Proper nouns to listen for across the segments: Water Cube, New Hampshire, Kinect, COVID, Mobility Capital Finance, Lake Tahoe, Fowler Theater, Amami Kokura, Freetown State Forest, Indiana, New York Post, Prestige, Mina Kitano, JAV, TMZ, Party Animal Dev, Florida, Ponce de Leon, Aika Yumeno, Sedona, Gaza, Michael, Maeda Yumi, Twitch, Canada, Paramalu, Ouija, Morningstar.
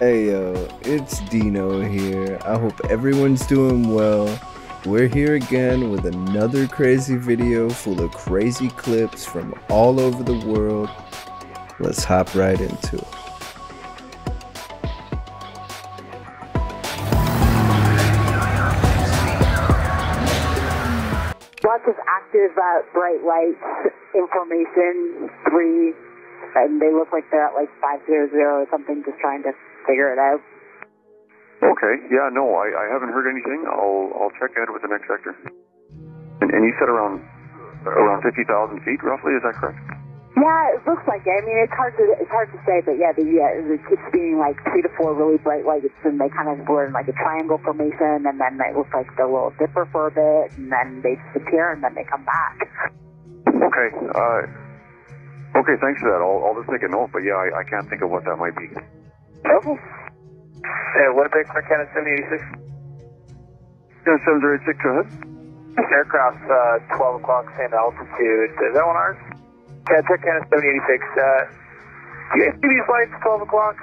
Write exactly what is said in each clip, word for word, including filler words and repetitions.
Hey yo, it's Dino here. I hope everyone's doing well. We're here again with another crazy video full of crazy clips from all over the world. Let's hop right into it. Lots of active uh, bright lights in formation, three, and they look like they're at like five zero zero or something, just trying to figure it out. Okay, yeah, no, I, I haven't heard anything. I'll I'll check ahead with the next sector. And, and you said around around fifty thousand feet, roughly, is that correct? Yeah, it looks like it. I mean, it's hard to it's hard to say, but yeah, the yeah, it keeps being like three to four really bright lights, and they kind of were in like a triangle formation, and then it looks like the little dipper for a bit, and then they disappear, and then they come back. Okay, uh, okay, thanks for that. I'll I'll just make a note, but yeah, I, I can't think of what that might be. Okay. Uh, Winnipeg, Canada, seven eighty-six. Yeah, seven zero eight six, go ahead. Aircraft, uh, twelve o'clock, same altitude. Is that one ours? Yeah, Tech Canada, seven eighty-six. Uh, do you see these lights at twelve o'clock?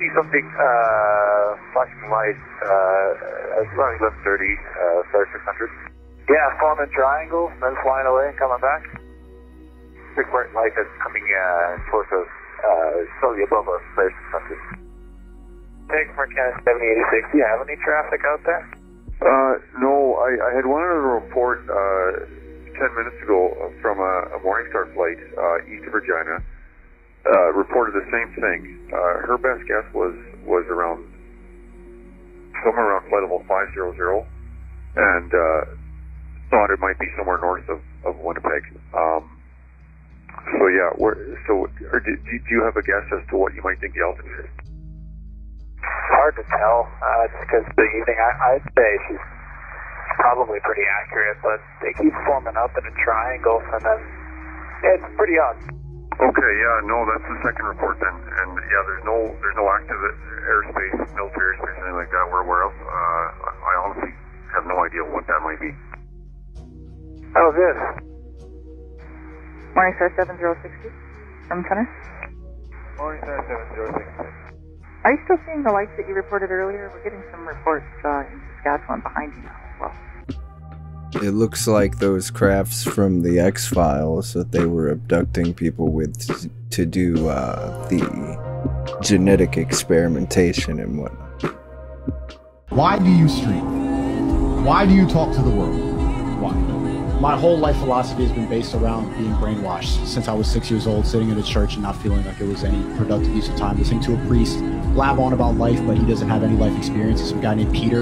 See something, uh, flashing lights, uh, it's around eleven thirty, uh, Star six hundred. Yeah, forming triangles, then flying away and coming back. Big bright light that's coming, uh, towards us, uh, slowly above us, Star six hundred. Take for Canada seven eighty-six. Do you have any traffic out there? Uh, no, I, I had one other report uh, ten minutes ago from a, a Morningstar flight uh, east of Regina. Uh, reported the same thing. Uh, her best guess was was around somewhere around flight level five hundred, and uh, thought it might be somewhere north of, of Winnipeg. Um, so yeah, where, so or do, do you have a guess as to what you might think the altitude is? Hard to tell, uh, just because the evening, I, I'd say she's probably pretty accurate, but they keep forming up in a triangle, and then it's pretty odd. Okay, yeah, no, that's the second report then, and yeah, there's no there's no active airspace, military airspace, anything like that we're aware of. Uh, I honestly have no idea what that might be. Oh, good. Morningstar seven zero six zero from Center. Morningstar seven zero six zero. Are you still seeing the lights that you reported earlier? We're getting some reports uh, in Saskatchewan behind you now as well. It looks like those crafts from the X-Files that they were abducting people with to do uh, the genetic experimentation and whatnot. Why do you stream? Why do you talk to the world? Why? My whole life philosophy has been based around being brainwashed since I was six years old, sitting in a church and not feeling like it was any productive use of time, listening to a priest blab on about life, but he doesn't have any life experiences. Some guy named Peter,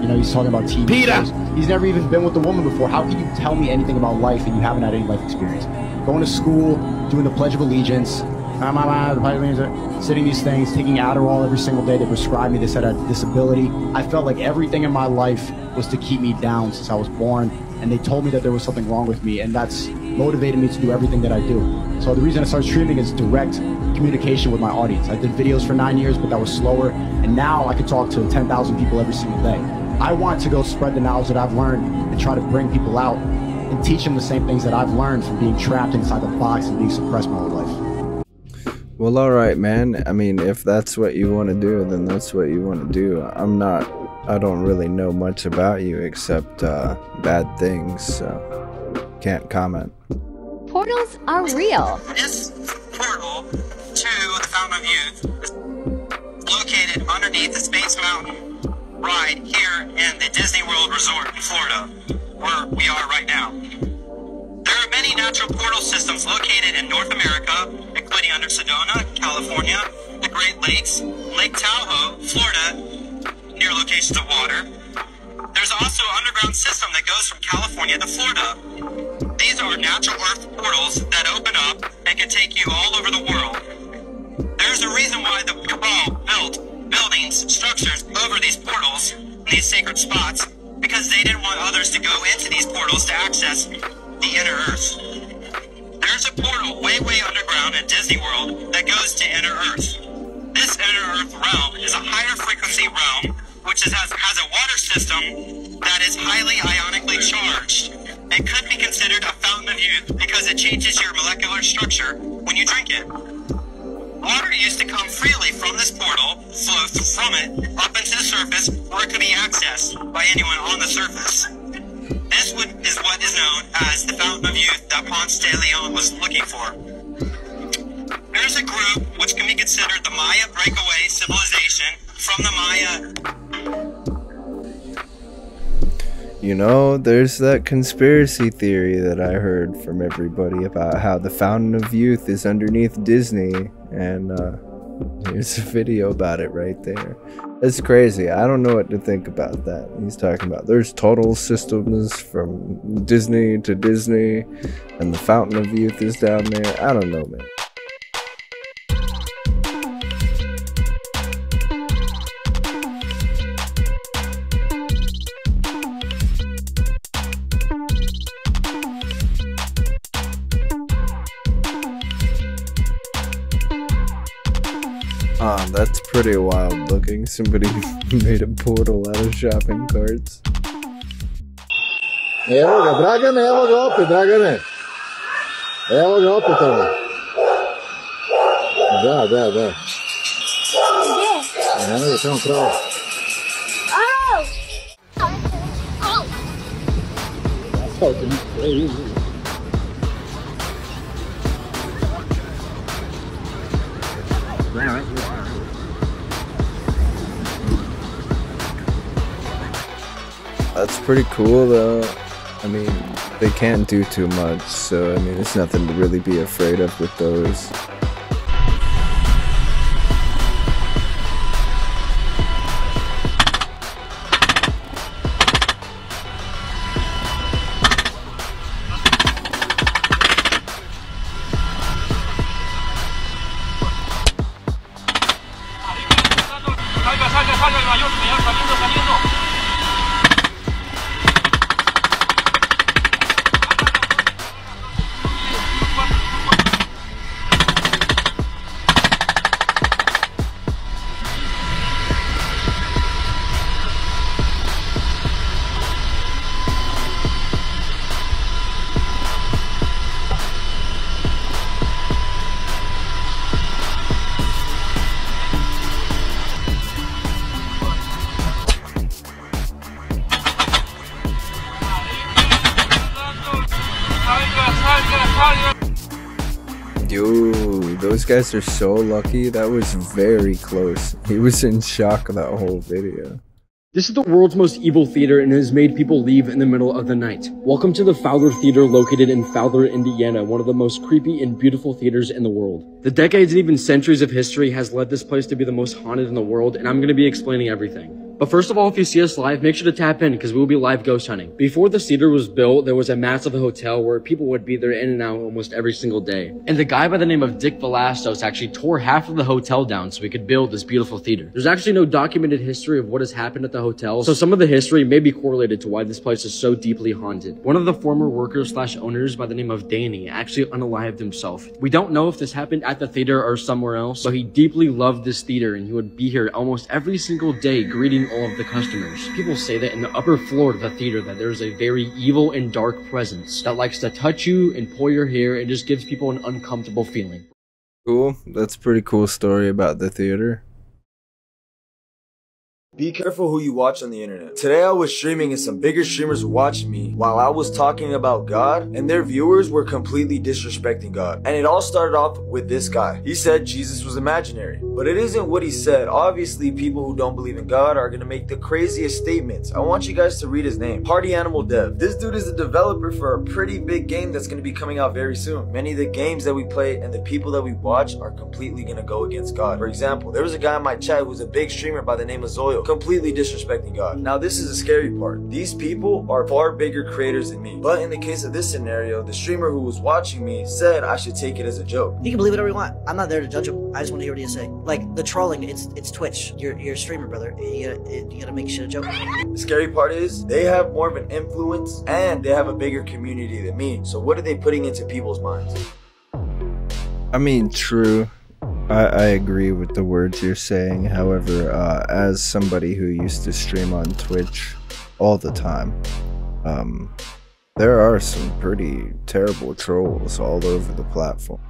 you know, he's talking about T V Peter! Shows. He's never even been with a woman before. How can you tell me anything about life and you haven't had any life experience? Going to school, doing the Pledge of Allegiance, blah, blah, blah, the Pledge of Allegiance, sitting these things, taking Adderall every single day. They prescribed me. They said I had a disability. I felt like everything in my life was to keep me down since I was born, and they told me that there was something wrong with me, and that's motivated me to do everything that I do. So the reason I started streaming is direct communication with my audience. I did videos for nine years, but that was slower, and now I can talk to ten thousand people every single day. I want to go spread the knowledge that I've learned and try to bring people out and teach them the same things that I've learned from being trapped inside the box and being suppressed my whole life. Well, all right, man. I mean, if that's what you want to do, then that's what you want to do. I'm not, I don't really know much about you except uh, bad things, so can't comment. Portals are real. This portal to the Fountain of Youth, located underneath the Space Mountain ride here in the Disney World Resort in Florida, where we are right now. There are many natural portal systems located in North America, including under Sedona, California, the Great Lakes, Lake Tahoe, Florida, near locations of water. There's also an underground system that goes from California to Florida. These are natural earth portals that open up and can take you all over the world. There's a reason why the cabal built buildings, structures over these portals, these sacred spots, because they didn't want others to go into these portals to access the inner earth. There's a portal way, way underground in Disney World that goes to inner earth. This inner earth realm is a higher frequency realm which is, has, has a water system that is highly ionically charged. It could be considered a fountain of youth because it changes your molecular structure when you drink it. Water used to come freely from this portal. up into the surface where it could be accessed by anyone on the surface. This would, is what is known as the fountain of youth that Ponce de Leon was looking for. There's a group which can be considered the Maya breakaway civilization from the Maya. You know, there's that conspiracy theory that I heard from everybody about how the fountain of youth is underneath Disney, and uh, here's a video about it right there. It's crazy. I don't know what to think about that. He's talking about there's total systems from Disney to Disney, and the fountain of youth is down there. I don't know, man. Ah, that's pretty wild looking. Somebody made a portal out of shopping carts. Evo ga, Dragane, evo ga opet, Dragane. Evo ga opet ovo. Da, da, da. Gdje? Ne mogu, samo pravo. Au! Au! That's pretty cool though. I mean, they can't do too much, so I mean, it's nothing to really be afraid of with those. Guys are so lucky. That was very close. He was in shock that whole video. This is the world's most evil theater and has made people leave in the middle of the night. Welcome to the Fowler Theater, located in Fowler, Indiana, one of the most creepy and beautiful theaters in the world. The decades and even centuries of history has led this place to be the most haunted in the world, and I'm going to be explaining everything. But first of all, if you see us live, make sure to tap in because we will be live ghost hunting. Before the theater was built, there was a massive hotel where people would be there in and out almost every single day. And the guy by the name of Dick Velastos actually tore half of the hotel down so we could build this beautiful theater. There's actually no documented history of what has happened at the hotel, so some of the history may be correlated to why this place is so deeply haunted. One of the former workers slash owners by the name of Danny actually unalived himself. We don't know if this happened at the theater or somewhere else, but he deeply loved this theater and he would be here almost every single day greeting all of the customers. People say that in the upper floor of the theater that there's a very evil and dark presence that likes to touch you and pull your hair and just gives people an uncomfortable feeling. Cool. That's a pretty cool story about the theater. Be careful who you watch on the internet. Today I was streaming and some bigger streamers watched me while I was talking about God, and their viewers were completely disrespecting God. And it all started off with this guy. He said Jesus was imaginary, but it isn't what he said. Obviously, people who don't believe in God are gonna make the craziest statements. I want you guys to read his name. Party Animal Dev. This dude is the developer for a pretty big game that's gonna be coming out very soon. Many of the games that we play and the people that we watch are completely gonna go against God. For example, there was a guy in my chat who was a big streamer by the name of Zoyo, completely disrespecting God. Now this is the scary part. These people are far bigger creators than me. But in the case of this scenario, the streamer who was watching me said I should take it as a joke. You can believe whatever you want. I'm not there to judge him. I just want to hear what you say. Like the trolling, it's it's Twitch. You're you're a streamer, brother. You gotta, it, you gotta make shit a joke. The scary part is they have more of an influence and they have a bigger community than me. So what are they putting into people's minds? I mean, true. I, I agree with the words you're saying. However, uh, as somebody who used to stream on Twitch all the time, um, there are some pretty terrible trolls all over the platform.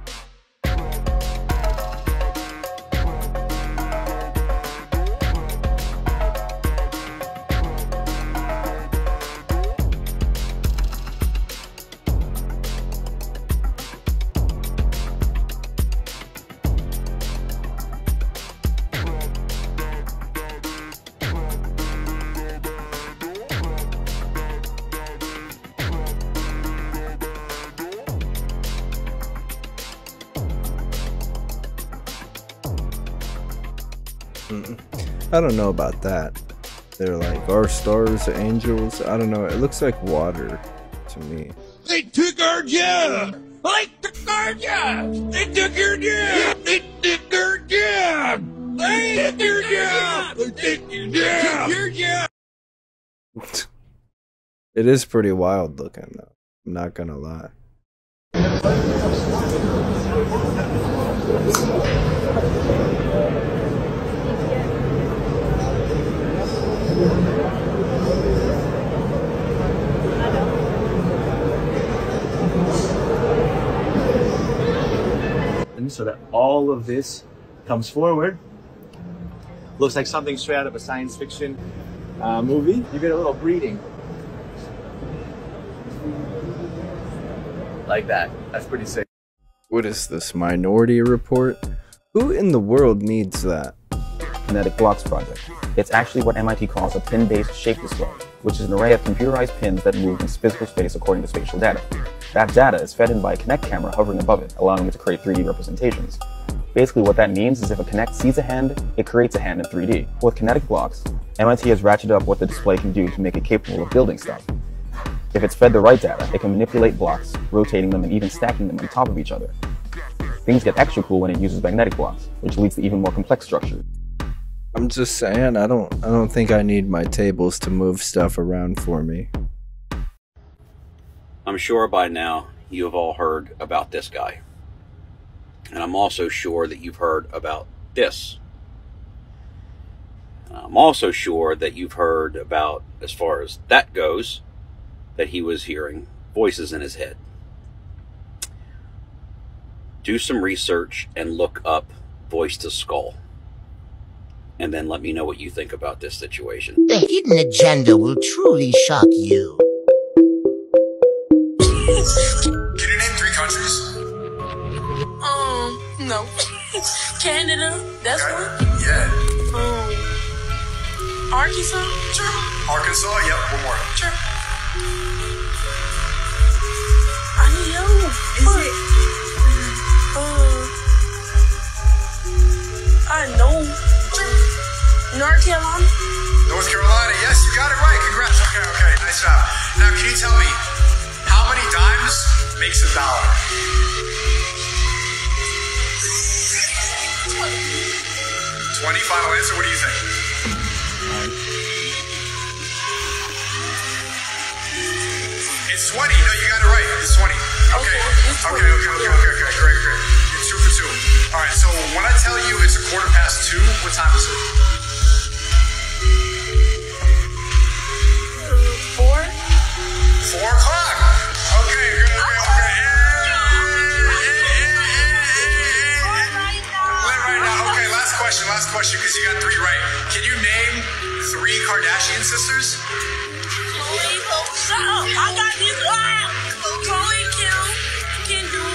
Mm-mm. I don't know about that. They're like, our stars, angels. I don't know. It looks like water to me. They took our job. They took our job. They took your job. They took our job. They took your job. They took your job. It is pretty wild looking, though. I'm not gonna lie. And so that all of this comes forward. Looks like something straight out of a science fiction uh, movie. You get a little breathing. Like that. That's pretty sick. What is this, Minority Report? Who in the world needs that? Kinetic Blocks project. It's actually what M I T calls a pin-based shape display, which is an array of computerized pins that move in physical space according to spatial data. That data is fed in by a Kinect camera hovering above it, allowing it to create three D representations. Basically what that means is if a Kinect sees a hand, it creates a hand in three D. With Kinetic Blocks, M I T has ratcheted up what the display can do to make it capable of building stuff. If it's fed the right data, it can manipulate blocks, rotating them and even stacking them on top of each other. Things get extra cool when it uses magnetic blocks, which leads to even more complex structures. I'm just saying, I don't, I don't think I need my tables to move stuff around for me. I'm sure by now you have all heard about this guy. And I'm also sure that you've heard about this. And I'm also sure that you've heard about, as far as that goes, that he was hearing voices in his head. Do some research and look up voice to skull. And then let me know what you think about this situation. The hidden agenda will truly shock you. Can you name three countries? Um, no. Canada, that's Canada? One? Yeah. Um, Arkansas? Sure. Arkansas, yep, yeah, one more. Sure. I don't know. Is but, it? Uh, I know. North Carolina? North Carolina, yes, you got it right. Congrats. Okay, okay, nice job. Now, can you tell me, how many dimes makes a dollar? twenty. twenty final answer, what do you think? It's twenty. No, you got it right. It's twenty. Okay. Okay, okay, okay, okay, okay, okay. Great, great. You're two for two. All right, so when I tell you it's a quarter past two, what time is it? Four? Four o'clock. Okay, good, okay, okay. Right now. Okay, last question, last question, because you got three right. Can you name three Kardashian sisters? Shut up! I got this. Ah! Chloe, Kim, Kendall.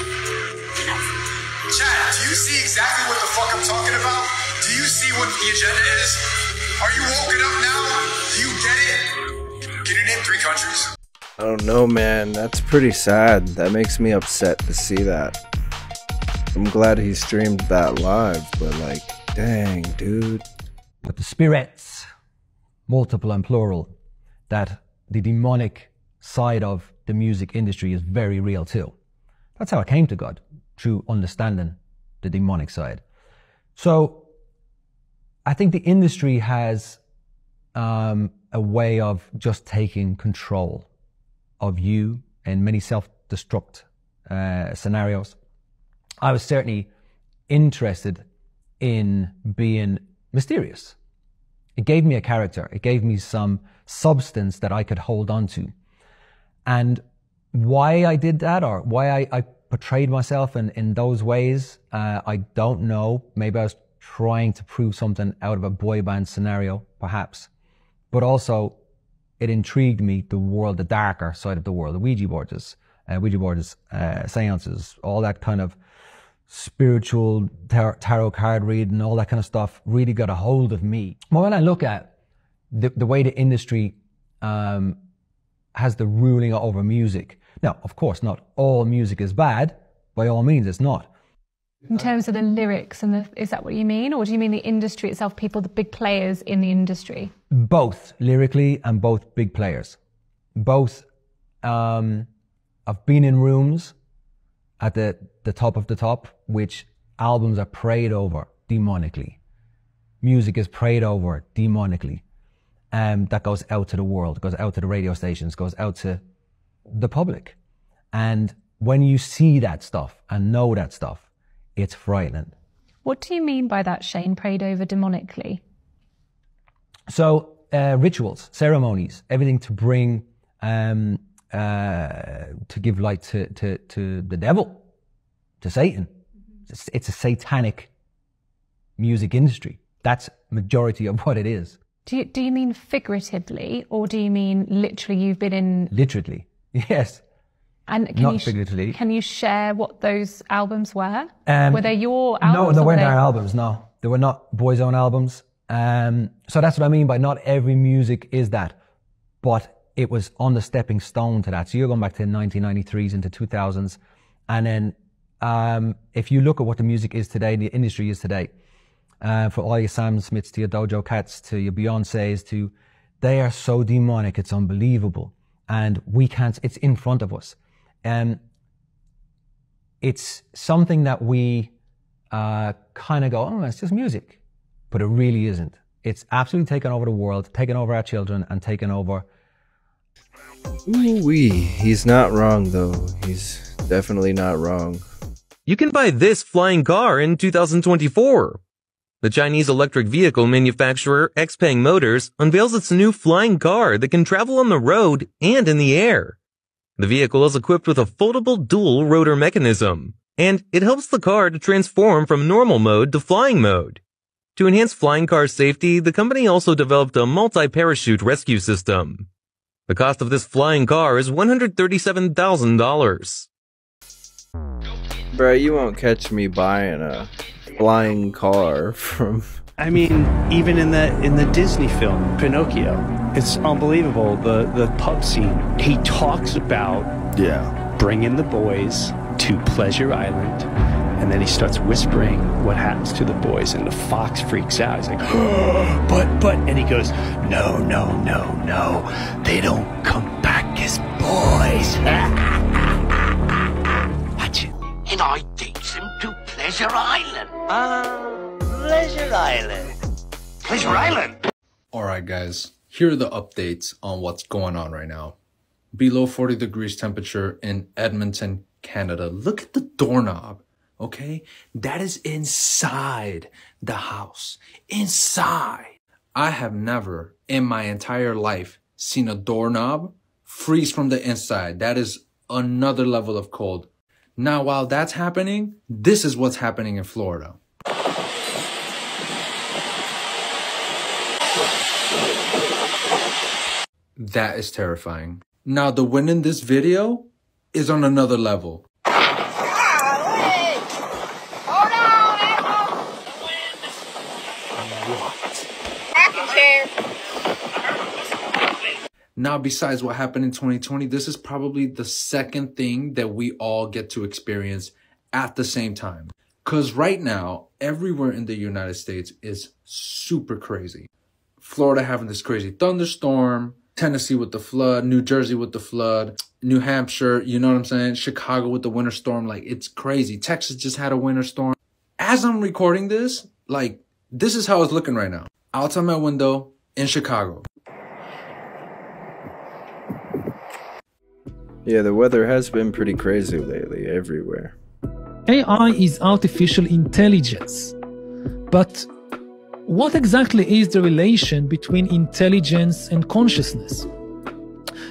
Chat, do you see exactly what the fuck I'm talking about? Do you see what the agenda is? Are you woken up now? Do you get it? Can you name three countries? I don't know, man. That's pretty sad. That makes me upset to see that. I'm glad he streamed that live, but like, dang, dude. But the spirits, multiple and plural, that the demonic side of the music industry is very real too. That's how I came to God, through understanding the demonic side. So I think the industry has um, a way of just taking control of you in many self-destruct uh, scenarios. I was certainly interested in being mysterious. It gave me a character. It gave me some substance that I could hold on to. And why I did that, or why I, I portrayed myself in, in those ways, uh, I don't know. Maybe I was trying to prove something out of a boy band scenario, perhaps. But also, it intrigued me, the world, the darker side of the world, the Ouija boards, uh, Ouija boards, uh, seances, all that kind of spiritual tar tarot card reading, all that kind of stuff really got a hold of me. Well, when I look at the, the way the industry um, has the ruling over music. Now, of course, not all music is bad. By all means, it's not. In terms of the lyrics and the, is that what you mean? Or do you mean the industry itself, people, the big players in the industry? Both, lyrically and both big players. Both, um, I've been in rooms at the, the top of the top, which albums are prayed over demonically. Music is prayed over demonically. Um, that goes out to the world, goes out to the radio stations, goes out to the public. And when you see that stuff and know that stuff, it's frightening. What do you mean by that, Shane, prayed over demonically? So, uh, rituals, ceremonies, everything to bring, um, uh, to give light to, to, to the devil, to Satan. It's, it's a satanic music industry. That's majority of what it is. Do you, do you mean figuratively, or do you mean literally you've been in... Literally, yes. And can Not you figuratively. Can you share what those albums were? Um, were they your albums? No, they weren't they... our albums, no. They were not Boy's Own albums. Um, so that's what I mean by not every music is that. But it was on the stepping stone to that. So you're going back to the nineteen ninety-threes into two thousands. And then um, if you look at what the music is today, the industry is today, uh, for all your Sam Smiths to your Dojo Cats to your Beyoncés to, they are so demonic, it's unbelievable. And we can't, it's in front of us. Um, it's something that we uh, kind of go, oh, it's just music. But it really isn't. It's absolutely taken over the world, taken over our children, and taken over... Ooh-wee. He's not wrong, though. He's definitely not wrong. You can buy this flying car in two thousand twenty-four. The Chinese electric vehicle manufacturer Xpeng Motors unveils its new flying car that can travel on the road and in the air. The vehicle is equipped with a foldable dual rotor mechanism, and it helps the car to transform from normal mode to flying mode. To enhance flying car safety, the company also developed a multi-parachute rescue system. The cost of this flying car is one hundred thirty-seven thousand dollars. Bruh, you won't catch me buying a flying car from... I mean, even in the in the Disney film, Pinocchio, it's unbelievable, the, the pub scene. He talks about yeah. bringing the boys to Pleasure Island, and then he starts whispering what happens to the boys, and the fox freaks out. He's like, oh, but, but, and he goes, no, no, no, no, they don't come back as boys. Watch it. And I takes him to Pleasure Island. Uh... Pleasure Island. Pleasure Island. All right, guys, here are the updates on what's going on right now. Below forty degrees temperature in Edmonton, Canada. Look at the doorknob, okay? That is inside the house, inside. I have never in my entire life seen a doorknob freeze from the inside. That is another level of cold. Now, while that's happening, this is what's happening in Florida. That is terrifying. Now, the wind in this video is on another level. What? Now, besides what happened in twenty twenty, this is probably the second thing that we all get to experience at the same time. Because right now, everywhere in the United States is super crazy. Florida having this crazy thunderstorm, Tennessee with the flood, New Jersey with the flood, New Hampshire, you know what I'm saying? Chicago with the winter storm, like it's crazy. Texas just had a winter storm. As I'm recording this, like this is how it's looking right now. Outside my window in Chicago. Yeah, the weather has been pretty crazy lately everywhere. A I is artificial intelligence, but what exactly is the relation between intelligence and consciousness?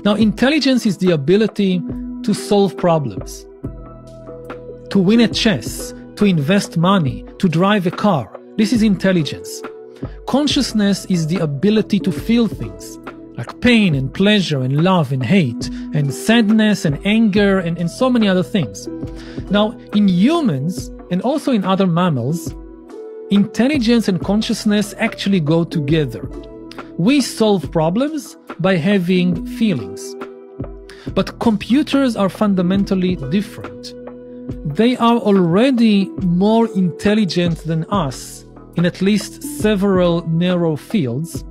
Now, intelligence is the ability to solve problems, to win at chess, to invest money, to drive a car. This is intelligence. Consciousness is the ability to feel things, like pain and pleasure and love and hate and sadness and anger and, and so many other things. Now, in humans and also in other mammals, intelligence and consciousness actually go together. We solve problems by having feelings. But computers are fundamentally different. they are already more intelligent than us in at least several narrow fields,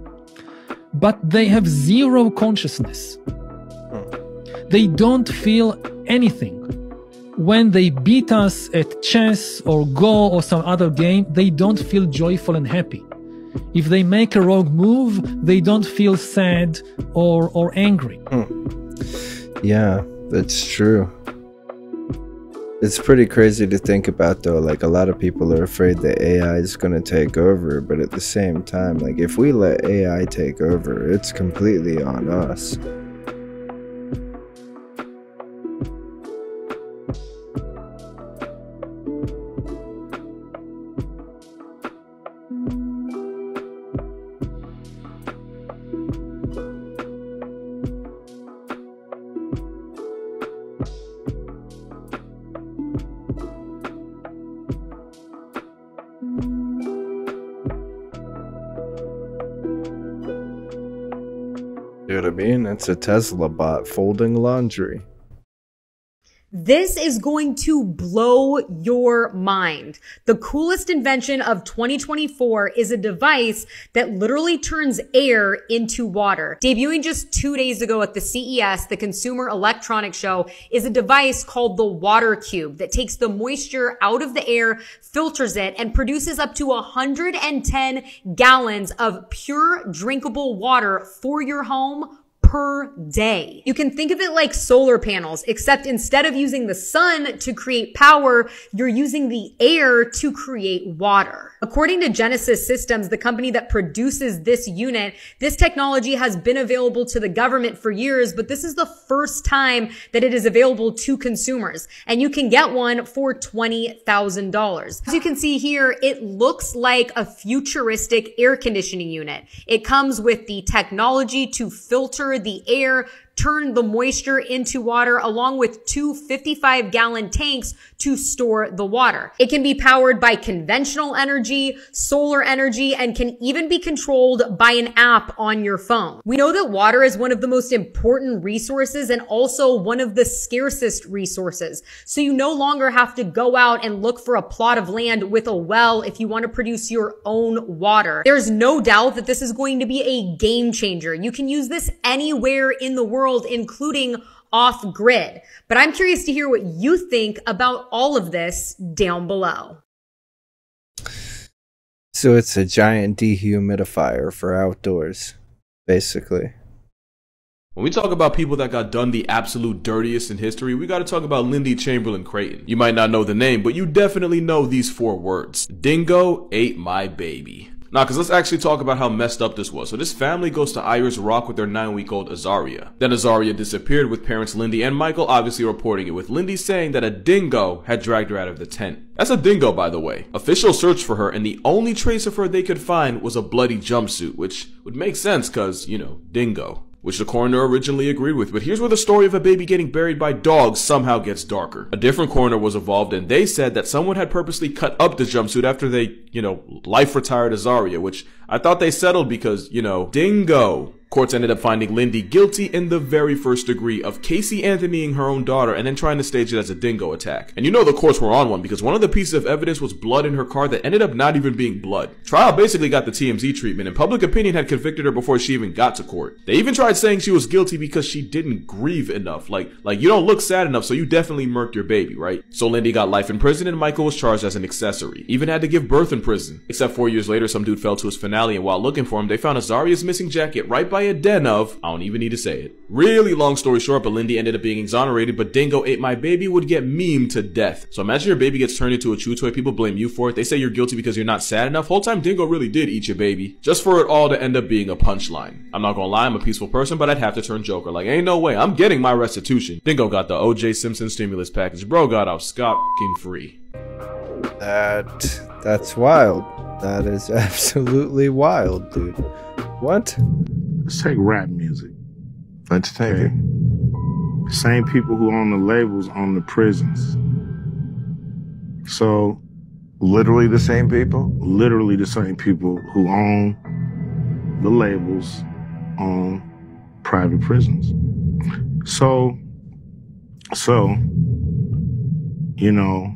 but they have zero consciousness. Mm. They don't feel anything. When they beat us at chess or Go or some other game, they don't feel joyful and happy. If they make a wrong move, they don't feel sad or, or angry. Mm. Yeah, that's true. It's pretty crazy to think about, though. Like, a lot of people are afraid that A I is going to take over, but at the same time, like, if we let A I take over, it's completely on us. It's a Tesla bot folding laundry. This is going to blow your mind. The coolest invention of twenty twenty-four is a device that literally turns air into water. Debuting just two days ago at the C E S, the Consumer Electronics Show, is a device called the Water Cube that takes the moisture out of the air, filters it, and produces up to one hundred ten gallons of pure drinkable water for your home per day. You can think of it like solar panels, except instead of using the sun to create power, you're using the air to create water. According to Genesis Systems, the company that produces this unit, this technology has been available to the government for years, but this is the first time that it is available to consumers. And you can get one for twenty thousand dollars. As you can see here, it looks like a futuristic air conditioning unit. It comes with the technology to filter the air, turn the moisture into water, along with two fifty-five gallon tanks to store the water. It can be powered by conventional energy, solar energy, and can even be controlled by an app on your phone. We know that water is one of the most important resources and also one of the scarcest resources. So you no longer have to go out and look for a plot of land with a well if you want to produce your own water. There's no doubt that this is going to be a game changer. You can use this anywhere in the world, including off-grid. But I'm curious to hear what you think about all of this down below. So it's a giant dehumidifier for outdoors, basically. When we talk about people that got done the absolute dirtiest in history, we gotta talk about Lindy Chamberlain Creighton. You might not know the name, but you definitely know these four words. Dingo ate my baby. Nah, cause let's actually talk about how messed up this was. So this family goes to Irish Rock with their nine-week-old Azaria. Then Azaria disappeared, with parents Lindy and Michael obviously reporting it, with Lindy saying that a dingo had dragged her out of the tent. That's a dingo, by the way. Officials searched for her, and the only trace of her they could find was a bloody jumpsuit, which would make sense cause, you know, dingo. Which the coroner originally agreed with, but here's where the story of a baby getting buried by dogs somehow gets darker. A different coroner was involved, and they said that someone had purposely cut up the jumpsuit after they, you know, life-retired Azaria, which I thought they settled because, you know, dingo. Courts ended up finding Lindy guilty in the very first degree of Casey Anthonying her own daughter and then trying to stage it as a dingo attack. And you know the courts were on one, because one of the pieces of evidence was blood in her car that ended up not even being blood. Trial basically got the T M Z treatment, and public opinion had convicted her before she even got to court. They even tried saying she was guilty because she didn't grieve enough. Like, like you don't look sad enough, so you definitely murked your baby, right? So Lindy got life in prison, and Michael was charged as an accessory. Even had to give birth in prison. Except four years later, some dude fell to his finale, and while looking for him, they found Azaria's missing jacket right by a den of, I don't even need to say it. Really long story short, but Lindy ended up being exonerated, but Dingo Ate My Baby would get memed to death. So imagine your baby gets turned into a chew toy, people blame you for it, they say you're guilty because you're not sad enough, whole time Dingo really did eat your baby. Just for it all to end up being a punchline. I'm not gonna lie, I'm a peaceful person, but I'd have to turn Joker, like ain't no way, I'm getting my restitution. Dingo got the O J Simpson stimulus package, bro got off scot-fucking free. That, that's wild. That is absolutely wild, dude. What? Let's take rap music. Let's take okay. it. Same people who own the labels own the prisons. So, literally the same people? Literally the same people who own the labels own private prisons. So, so you know,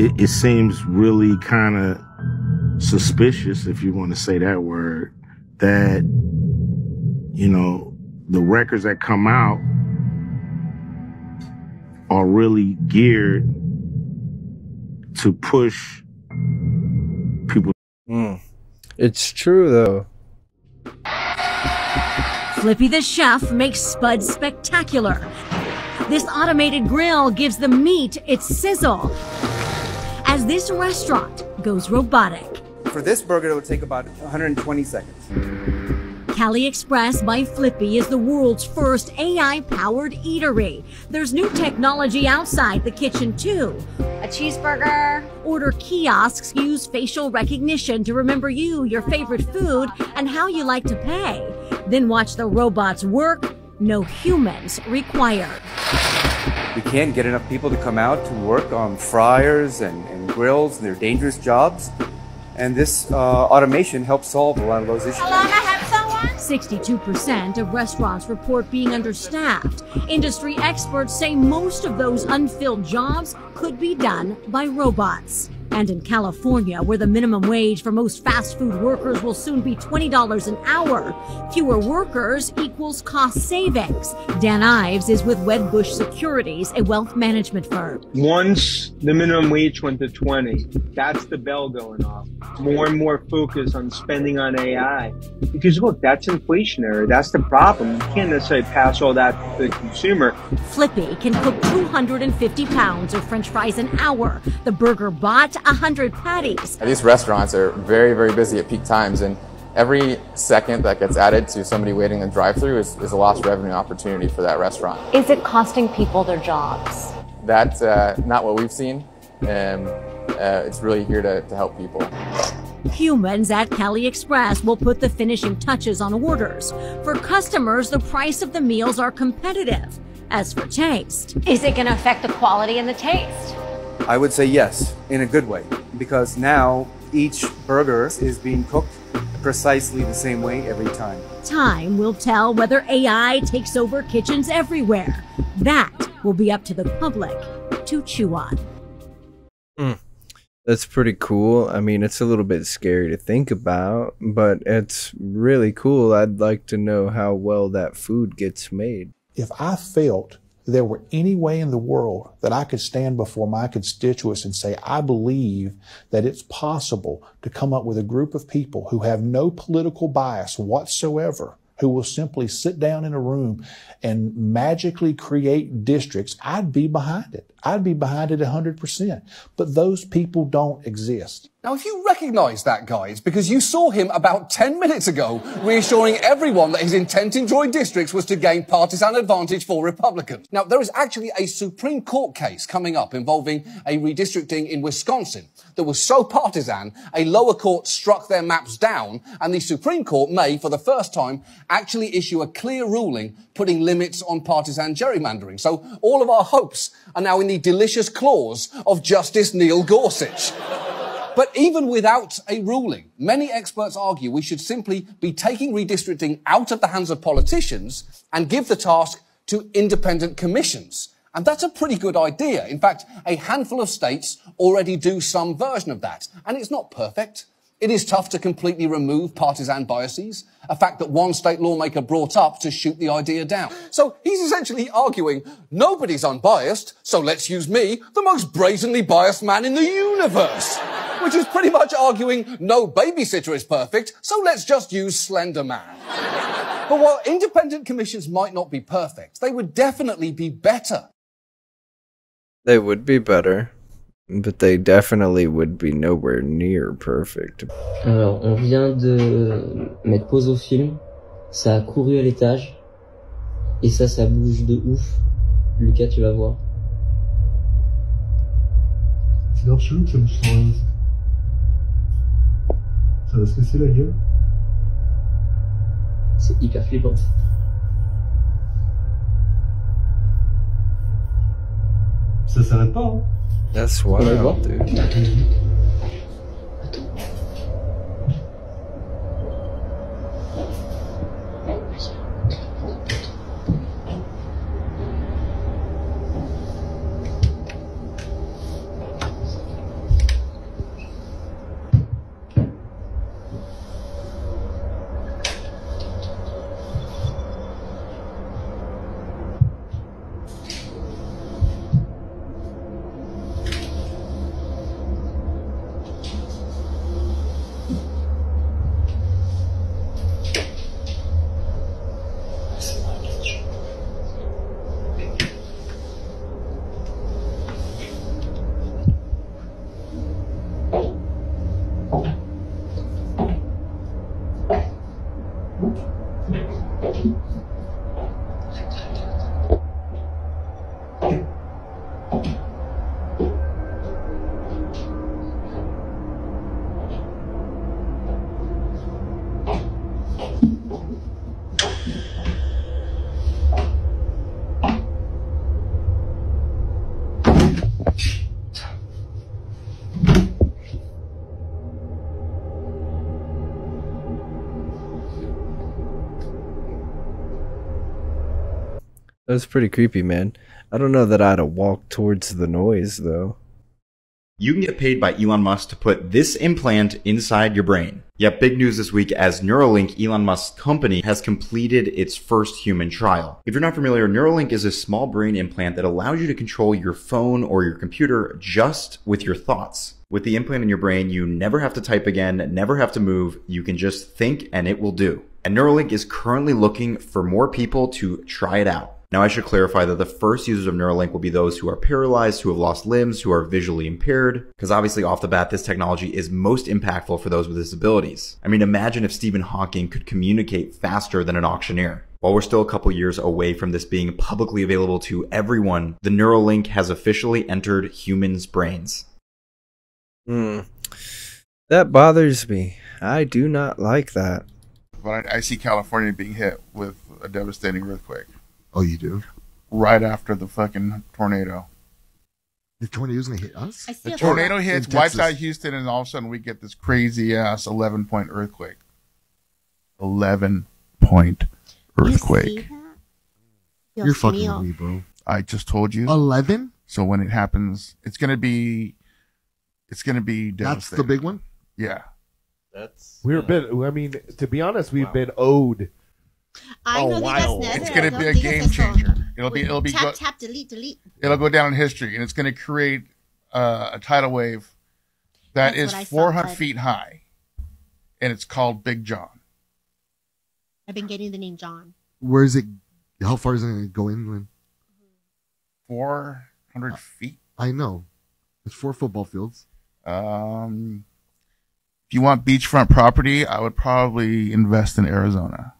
it, it seems really kind of suspicious, if you want to say that word, that, you know, the records that come out are really geared to push people. Mm. It's true, though. Flippy the chef makes Spud spectacular. This automated grill gives the meat its sizzle as this restaurant goes robotic. For this burger, it would take about one hundred twenty seconds. Cali Express by Flippy is the world's first A I-powered eatery. There's new technology outside the kitchen, too. A cheeseburger. Order kiosks use facial recognition to remember you, your favorite food, and how you like to pay. Then watch the robots work. No humans required. We can't get enough people to come out to work on fryers and, and grills and their dangerous jobs. And this uh, automation helps solve a lot of those issues. Alana, have someone? sixty-two percent of restaurants report being understaffed. Industry experts say most of those unfilled jobs could be done by robots. And in California, where the minimum wage for most fast food workers will soon be twenty dollars an hour, fewer workers equals cost savings. Dan Ives is with Wedbush Securities, a wealth management firm. Once the minimum wage went to twenty, that's the bell going off. More and more focus on spending on A I. Because look, that's inflationary. That's the problem. You can't necessarily pass all that to the consumer. Flippy can cook two hundred fifty pounds of French fries an hour. The burger bot one hundred patties. These restaurants are very, very busy at peak times, and every second that gets added to somebody waiting in the drive-thru is, is a lost revenue opportunity for that restaurant. Is it costing people their jobs? That's uh, not what we've seen, and uh, it's really here to, to help people. Humans at Cali Express will put the finishing touches on orders. For customers, the price of the meals are competitive. As for taste, is it going to affect the quality and the taste? I would say yes, in a good way, because now each burger is being cooked precisely the same way every time. Time will tell whether A I takes over kitchens everywhere. That will be up to the public to chew on. Mm. That's pretty cool. I mean, it's a little bit scary to think about, but it's really cool. I'd like to know how well that food gets made. If I felt there were any way in the world that I could stand before my constituents and say, I believe that it's possible to come up with a group of people who have no political bias whatsoever, who will simply sit down in a room and magically create districts, I'd be behind it. I'd be behind it one hundred percent. But those people don't exist. Now, if you recognize that guy, it's because you saw him about ten minutes ago reassuring everyone that his intent in drawing districts was to gain partisan advantage for Republicans. Now, there is actually a Supreme Court case coming up involving a redistricting in Wisconsin that was so partisan, a lower court struck their maps down, and the Supreme Court may, for the first time, actually issue a clear ruling putting limits on partisan gerrymandering. So all of our hopes are now in the delicious claws of Justice Neil Gorsuch. But even without a ruling, many experts argue we should simply be taking redistricting out of the hands of politicians and give the task to independent commissions. And that's a pretty good idea. In fact, a handful of states already do some version of that. And it's not perfect. It is tough to completely remove partisan biases, a fact that one state lawmaker brought up to shoot the idea down. So he's essentially arguing, nobody's unbiased, so let's use me, the most brazenly biased man in the universe. Which is pretty much arguing, no babysitter is perfect, so let's just use Slender Man. But while independent commissions might not be perfect, they would definitely be better. They would be better. But they definitely would be nowhere near perfect. Alors, on vient de mettre pause au film. Ça a couru à l'étage. Et ça, ça bouge de ouf. Lucas, tu vas voir. C'est leur chelou que ça bouge sans rien. Ça va se casser la gueule. C'est hyper flippant. Ça s'arrête pas, hein. That's what I want, dude. That's pretty creepy, man. I don't know that I'd have walked towards the noise, though. You can get paid by Elon Musk to put this implant inside your brain. Yep, big news this week as Neuralink, Elon Musk's company, has completed its first human trial. If you're not familiar, Neuralink is a small brain implant that allows you to control your phone or your computer just with your thoughts. With the implant in your brain, you never have to type again, never have to move. You can just think and it will do. And Neuralink is currently looking for more people to try it out. Now, I should clarify that the first users of Neuralink will be those who are paralyzed, who have lost limbs, who are visually impaired, because obviously off the bat, this technology is most impactful for those with disabilities. I mean, imagine if Stephen Hawking could communicate faster than an auctioneer. While we're still a couple years away from this being publicly available to everyone, the Neuralink has officially entered humans' brains. Hmm. That bothers me. I do not like that. But I see California being hit with a devastating earthquake. Oh, you do? Right after the fucking tornado. The tornado's gonna hit us? The tornado hits, wipes out Houston, and all of a sudden we get this crazy-ass eleven point earthquake. eleven point earthquake. You You're fucking with me, bro. I just told you. eleven? So when it happens, it's gonna be... It's gonna be devastating. That's the big one? Yeah. That's... We're uh, a bit... I mean, to be honest, we've wow. been owed... I oh, know wow. that's it's going to be a game changer. It'll be, it'll be, tap, go, tap, delete, delete. It'll go down in history, and it's going to create uh, a tidal wave that that's is four hundred saw, feet high, and it's called Big John. I've been getting the name John. Where is it? How far is it going to go inland? four hundred uh, feet. I know. It's four football fields. Um, if you want beachfront property, I would probably invest in Arizona.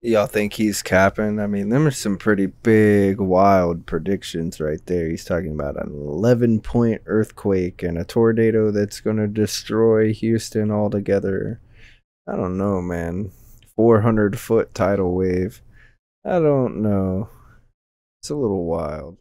Y'all think he's capping? I mean, them are some pretty big, wild predictions right there. He's talking about an eleven point earthquake and a tornado that's going to destroy Houston altogether. I don't know, man. four hundred foot tidal wave. I don't know. It's a little wild.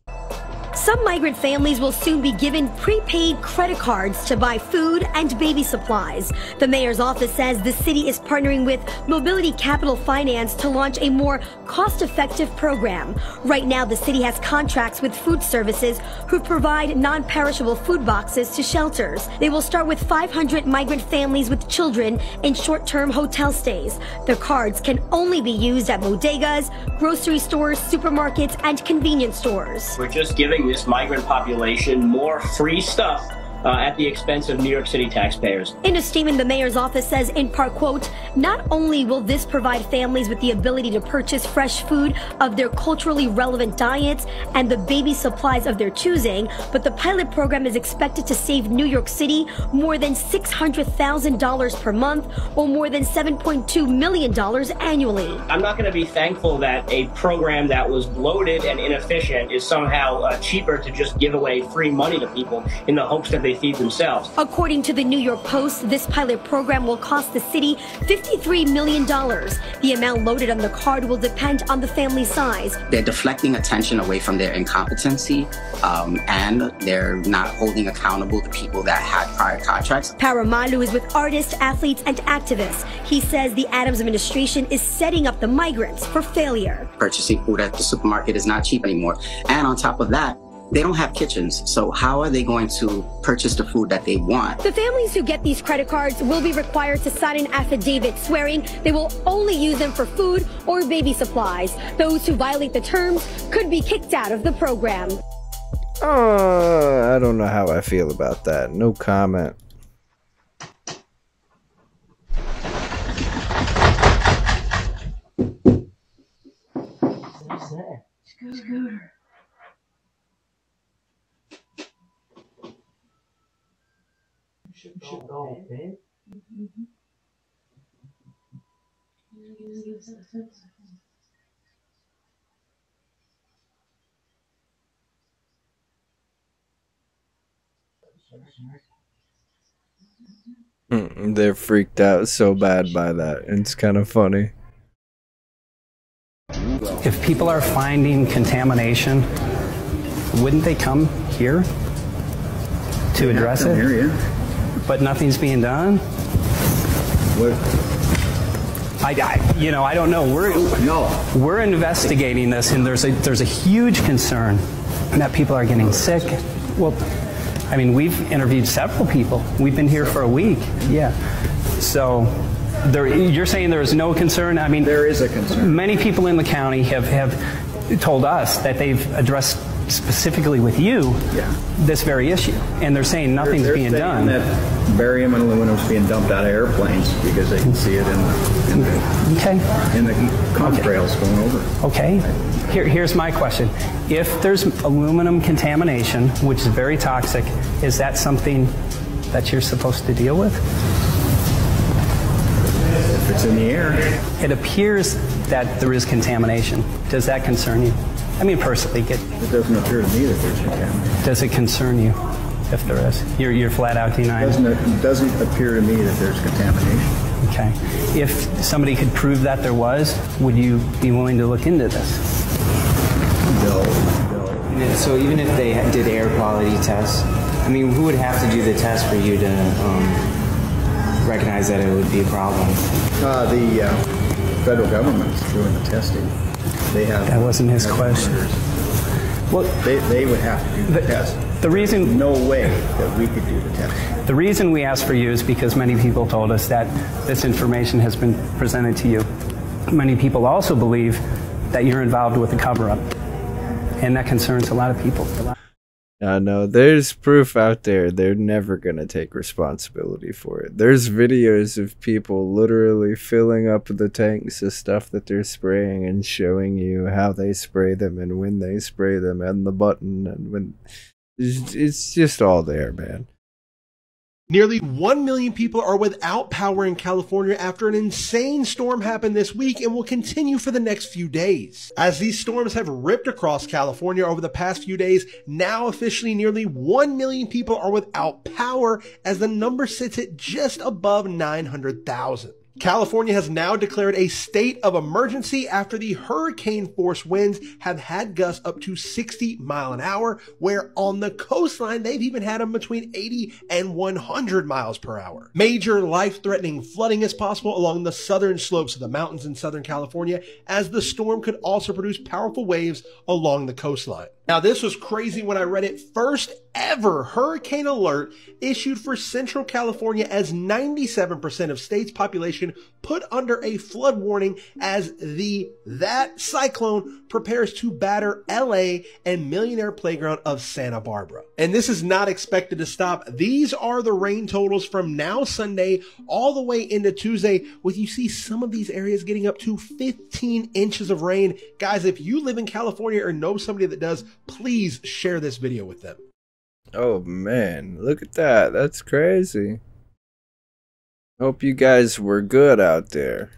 Some migrant families will soon be given prepaid credit cards to buy food and baby supplies. The mayor's office says the city is partnering with Mobility Capital Finance to launch a more cost-effective program. Right now, the city has contracts with food services who provide non-perishable food boxes to shelters. They will start with five hundred migrant families with children in short-term hotel stays. The cards can only be used at bodegas, grocery stores, supermarkets, and convenience stores. We're just giving this migrant population more free stuff uh, at the expense of New York City taxpayers. In a statement, the mayor's office says, in part, quote, not only will this provide families with the ability to purchase fresh food of their culturally relevant diets and the baby supplies of their choosing, but the pilot program is expected to save New York City more than six hundred thousand dollars per month or more than seven point two million dollars annually. I'm not going to be thankful that a program that was bloated and inefficient is somehow uh, cheaper to just give away free money to people in the hopes that they feed themselves. According to the New York Post, this pilot program will cost the city fifty-three million dollars. The amount loaded on the card will depend on the family size. They're deflecting attention away from their incompetency, um, and they're not holding accountable the people that had prior contracts. Paramalu is with artists, athletes, and activists. He says the Adams administration is setting up the migrants for failure. Purchasing food at the supermarket is not cheap anymore. And on top of that, they don't have kitchens, so how are they going to purchase the food that they want? The families who get these credit cards will be required to sign an affidavit swearing they will only use them for food or baby supplies. Those who violate the terms could be kicked out of the program. Uh, I don't know how I feel about that. No comment. What's that? Scooter. You should go, babe. Mm, they're freaked out so bad by that. It's kind of funny. If people are finding contamination, wouldn't they come here to address it? Here, yeah. But nothing's being done? What? I, I, you know, I don't know. We're no. We're investigating this, and there's a there's a huge concern that people are getting sick. Well, I mean, we've interviewed several people. We've been here for a week. Yeah. So, there, you're saying there is no concern? I mean, there is a concern. Many people in the county have have told us that they've addressed specifically with you yeah. this very issue, and they're saying nothing's they're, they're being done. That barium and aluminum is being dumped out of airplanes because they can see it in the, in the, okay. in the contrails okay. going over. Okay. Here, here's my question. If there's aluminum contamination, which is very toxic, is that something that you're supposed to deal with? If it's in the air. It appears that there is contamination. Does that concern you? I mean, personally. It, it doesn't appear to me that there's contamination. Does it concern you? If there is, you're, you're flat out denying it. It doesn't appear to me that there's contamination. Okay. If somebody could prove that there was, would you be willing to look into this? No. no. So even if they did air quality tests, I mean, who would have to do the test for you to um, recognize that it would be a problem? Uh, the uh, federal government's doing the testing. They have. That wasn't his question. Well, they, they would have to do the, the test. The reason no way that we could do the test. The reason we asked for you is because many people told us that this information has been presented to you. Many people also believe that you're involved with a cover-up, and that concerns a lot of people. No, no, there's proof out there. They're never gonna take responsibility for it. There's videos of people literally filling up the tanks of stuff that they're spraying and showing you how they spray them and when they spray them and the button and when. It's just all there, man. Nearly one million people are without power in California after an insane storm happened this week and will continue for the next few days. As these storms have ripped across California over the past few days, now officially nearly one million people are without power as the number sits at just above nine hundred thousand. California has now declared a state of emergency after the hurricane force winds have had gusts up to sixty mile an hour, where on the coastline they've even had them between eighty and one hundred miles per hour. Major life-threatening flooding is possible along the southern slopes of the mountains in Southern California, as the storm could also produce powerful waves along the coastline. Now, this was crazy when I read it. First ever hurricane alert issued for Central California as ninety-seven percent of state's population put under a flood warning as the that cyclone prepares to batter L A and millionaire playground of Santa Barbara. And this is not expected to stop. These are the rain totals from now Sunday all the way into Tuesday, with you see some of these areas getting up to fifteen inches of rain. Guys, if you live in California or know somebody that does, please share this video with them. Oh man, look at that. That's crazy. Hope you guys were good out there.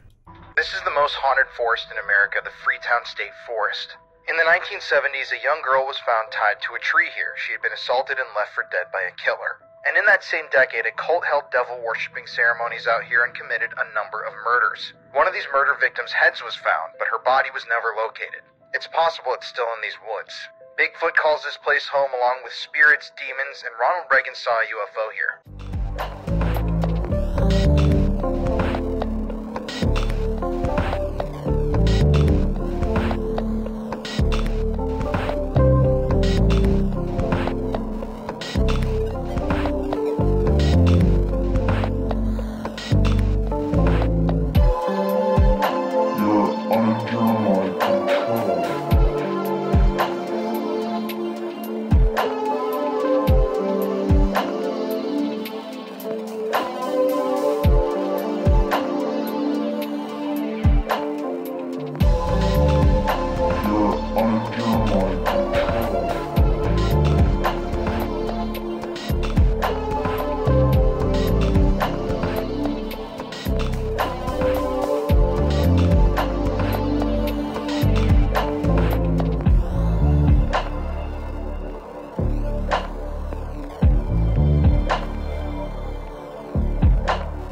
This is the most haunted forest in America, the Freetown State Forest. In the nineteen seventies, a young girl was found tied to a tree here. She had been assaulted and left for dead by a killer. And in that same decade, a cult held devil worshipping ceremonies out here and committed a number of murders. One of these murder victims' heads was found, but her body was never located. It's possible it's still in these woods. Bigfoot calls this place home along with spirits, demons, and Ronald Reagan saw a U F O here.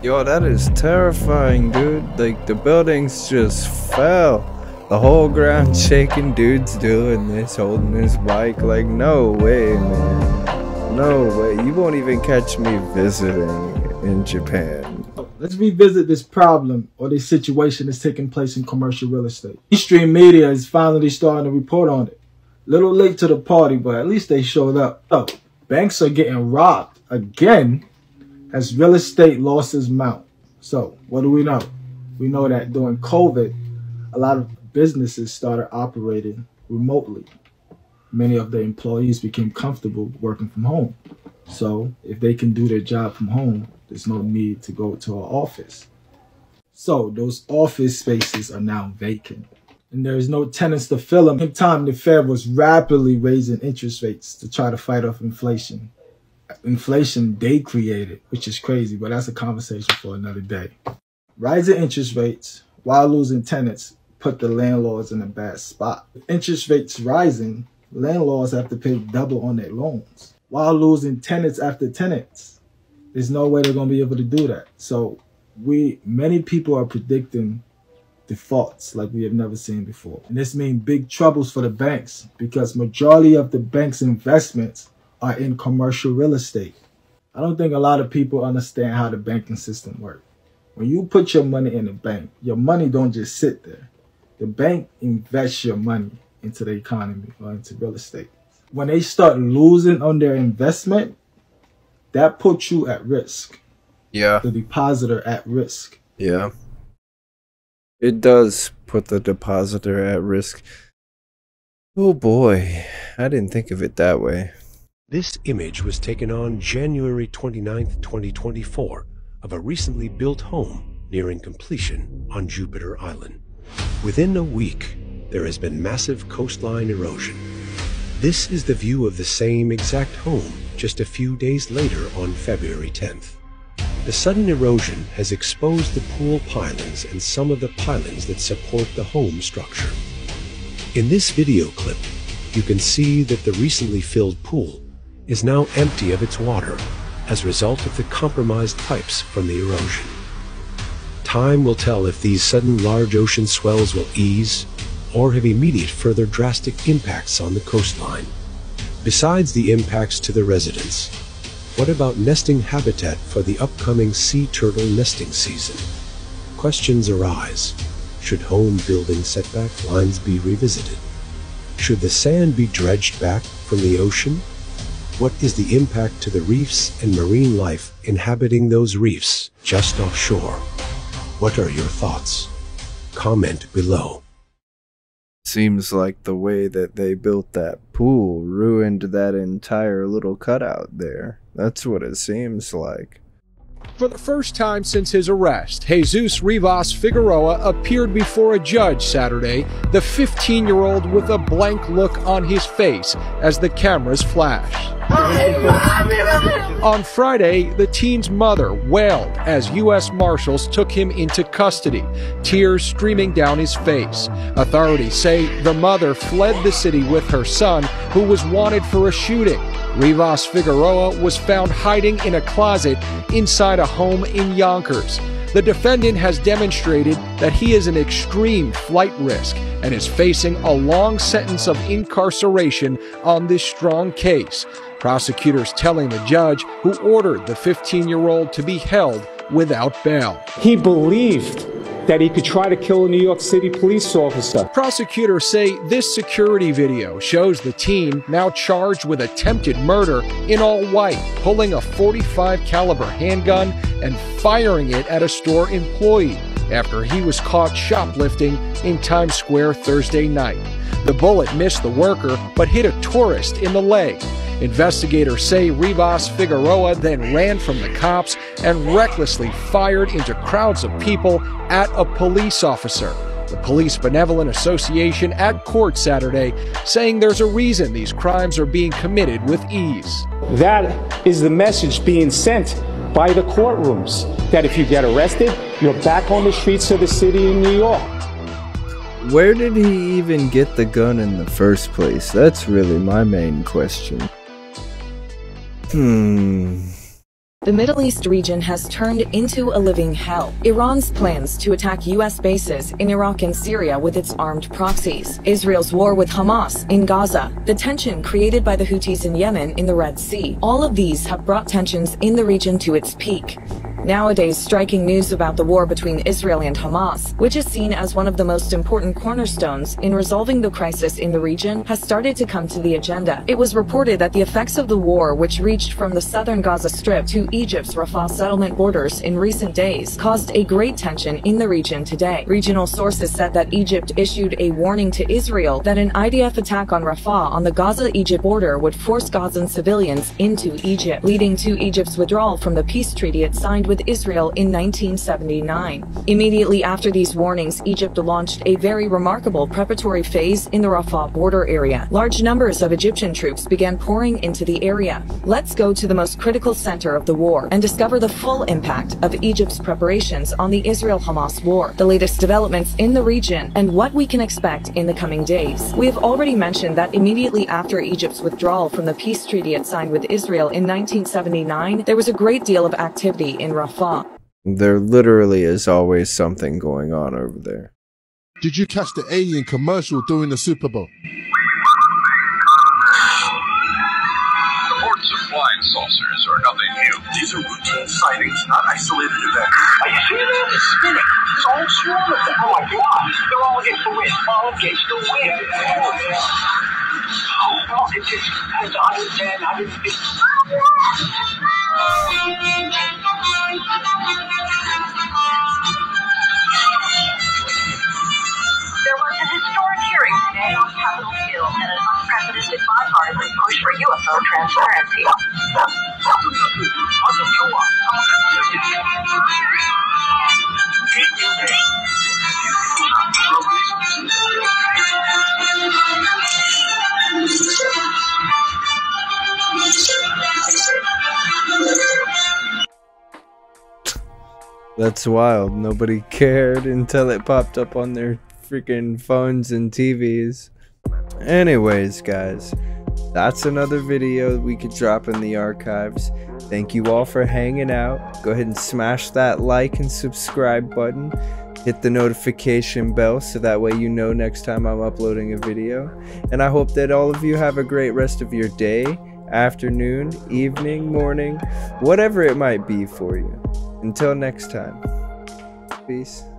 Yo, that is terrifying, dude. Like, the buildings just fell. The whole ground shaking, dude's doing this, holding his bike. Like, no way, man. No way. You won't even catch me visiting in Japan. Let's revisit this problem or this situation that's taking place in commercial real estate. Mainstream media is finally starting to report on it. Little late to the party, but at least they showed up. Oh, banks are getting robbed again as real estate losses mount. So what do we know? We know that during COVID, a lot of businesses started operating remotely. Many of the employees became comfortable working from home. So if they can do their job from home, there's no need to go to an office. So those office spaces are now vacant and there is no tenants to fill them. At the same time, the Fed was rapidly raising interest rates to try to fight off inflation. Inflation they created, which is crazy, but that's a conversation for another day. Rising interest rates while losing tenants put the landlords in a bad spot. With interest rates rising, landlords have to pay double on their loans while losing tenants after tenants. There's no way they're going to be able to do that. So we, many people are predicting defaults like we have never seen before. And this means big troubles for the banks because majority of the bank's investments are in commercial real estate. I don't think a lot of people understand how the banking system works. When you put your money in a bank, your money don't just sit there. The bank invests your money into the economy or into real estate. When they start losing on their investment, that puts you at risk. Yeah. The depositor at risk. Yeah. It does put the depositor at risk. Oh boy, I didn't think of it that way. This image was taken on January twenty-ninth, twenty twenty-four of a recently built home nearing completion on Jupiter Island. Within a week, there has been massive coastline erosion. This is the view of the same exact home just a few days later on February tenth. The sudden erosion has exposed the pool pylons and some of the pylons that support the home structure. In this video clip, you can see that the recently filled pool is now empty of its water as a result of the compromised pipes from the erosion. Time will tell if these sudden large ocean swells will ease or have immediate further drastic impacts on the coastline. Besides the impacts to the residents, what about nesting habitat for the upcoming sea turtle nesting season? Questions arise. Should home building setback lines be revisited? Should the sand be dredged back from the ocean? What is the impact to the reefs and marine life inhabiting those reefs just offshore? What are your thoughts? Comment below. Seems like the way that they built that pool ruined that entire little cutout there. That's what it seems like. For the first time since his arrest, Jesus Rivas Figueroa appeared before a judge Saturday, the fifteen-year-old with a blank look on his face as the cameras flashed. On Friday, the teen's mother wailed as U S Marshals took him into custody, tears streaming down his face. Authorities say the mother fled the city with her son, who was wanted for a shooting. Rivas Figueroa was found hiding in a closet inside a home in Yonkers. The defendant has demonstrated that he is an extreme flight risk and is facing a long sentence of incarceration on this strong case. Prosecutors telling the judge who ordered the fifteen-year-old to be held without bail. He believed that he could try to kill a New York City police officer. Prosecutors say this security video shows the teen, now charged with attempted murder, in all white, pulling a forty-five caliber handgun and firing it at a store employee after he was caught shoplifting in Times Square Thursday night. The bullet missed the worker, but hit a tourist in the leg. Investigators say Rivas Figueroa then ran from the cops and recklessly fired into crowds of people at a police officer. The Police Benevolent Association at court Saturday, saying there's a reason these crimes are being committed with ease. That is the message being sent by the courtrooms, that if you get arrested, you're back on the streets of the city in New York. Where did he even get the gun in the first place? That's really my main question. Hmm. The Middle East region has turned into a living hell. Iran's plans to attack U S bases in Iraq and Syria with its armed proxies. Israel's war with Hamas in Gaza. The tension created by the Houthis in Yemen in the Red Sea. All of these have brought tensions in the region to its peak. nowadays striking news about the war between Israel and Hamas, which is seen as one of the most important cornerstones in resolving the crisis in the region, has started to come to the agenda. It was reported that the effects of the war, which reached from the southern Gaza Strip to Egypt's Rafah settlement borders in recent days, caused a great tension in the region today. Regional sources said that Egypt issued a warning to Israel that an I D F attack on Rafah on the Gaza-Egypt border would force Gazan civilians into Egypt, leading to Egypt's withdrawal from the peace treaty it signed with Israel in nineteen seventy-nine. Immediately after these warnings, Egypt launched a very remarkable preparatory phase in the Rafah border area. Large numbers of Egyptian troops began pouring into the area. Let's go to the most critical center of the war and discover the full impact of Egypt's preparations on the Israel-Hamas war, the latest developments in the region, and what we can expect in the coming days. We have already mentioned that immediately after Egypt's withdrawal from the peace treaty it signed with Israel in nineteen seventy-nine, there was a great deal of activity in Rafah. There literally is always something going on over there. Did you catch the alien commercial during the Super Bowl? Reports of flying saucers are nothing new. These are routine sightings, not isolated events. Are you seeing that? It's spinning. It's all swarm of them. Oh my God! They're all against the wind. All against the wind. Oh no! It's just one hundred ten, one hundred fifty. Today on Capitol Hill, and an unprecedented bipartisan push for U F O transparency. That's wild. Nobody cared until it popped up on their freaking phones and T Vs. Anyways, guys, that's another video we could drop in the archives. Thank you all for hanging out. Go ahead and smash that like and subscribe button. Hit the notification bell so that way you know next time I'm uploading a video. And I hope that all of you have a great rest of your day, afternoon, evening, morning, whatever it might be for you. Until next time, peace.